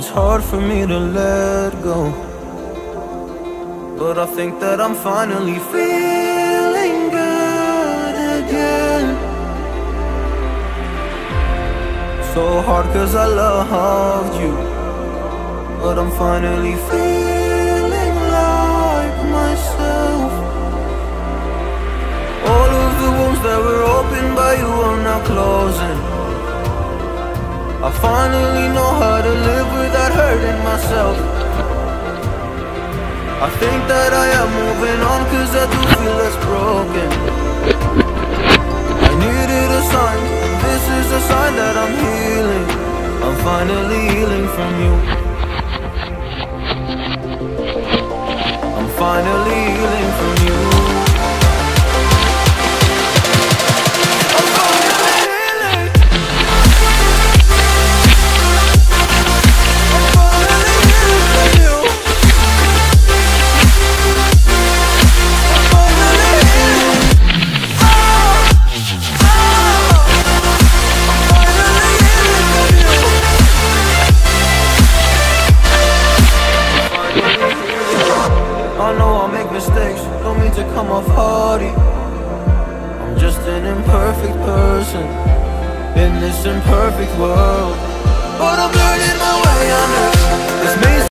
It's hard for me to let go, but I think that I'm finally feeling good again. So hard 'cause I loved you, but I'm finally feeling like myself. All of the wounds that were opened by you are now closing. I finally know how to live without hurting myself. I think that I am moving on 'cause I do feel less broken. I needed a sign, and this is a sign that I'm healing. I'm finally healing from you. I'm finally healing from you. Don't mean to come off haughty, I'm just an imperfect person in this imperfect world, but I'm learning my way on it. This means